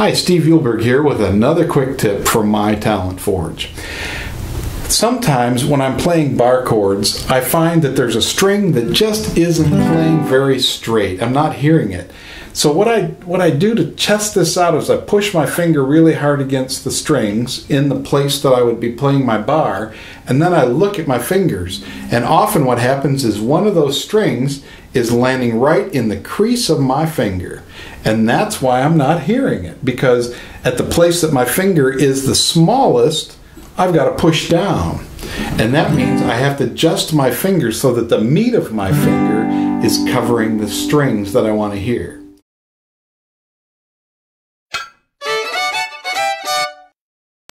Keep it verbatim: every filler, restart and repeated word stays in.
Hi, it's Steve Eulberg here with another quick tip from myTalentForge. Sometimes when I'm playing bar chords, I find that there's a string that just isn't playing very straight. I'm not hearing it. So what I, what I do to test this out is I push my finger really hard against the strings in the place that I would be playing my bar, and then I look at my fingers. And often what happens is one of those strings is landing right in the crease of my finger. And that's why I'm not hearing it, because at the place that my finger is the smallest, I've got to push down. And that means I have to adjust my finger so that the meat of my finger is covering the strings that I want to hear.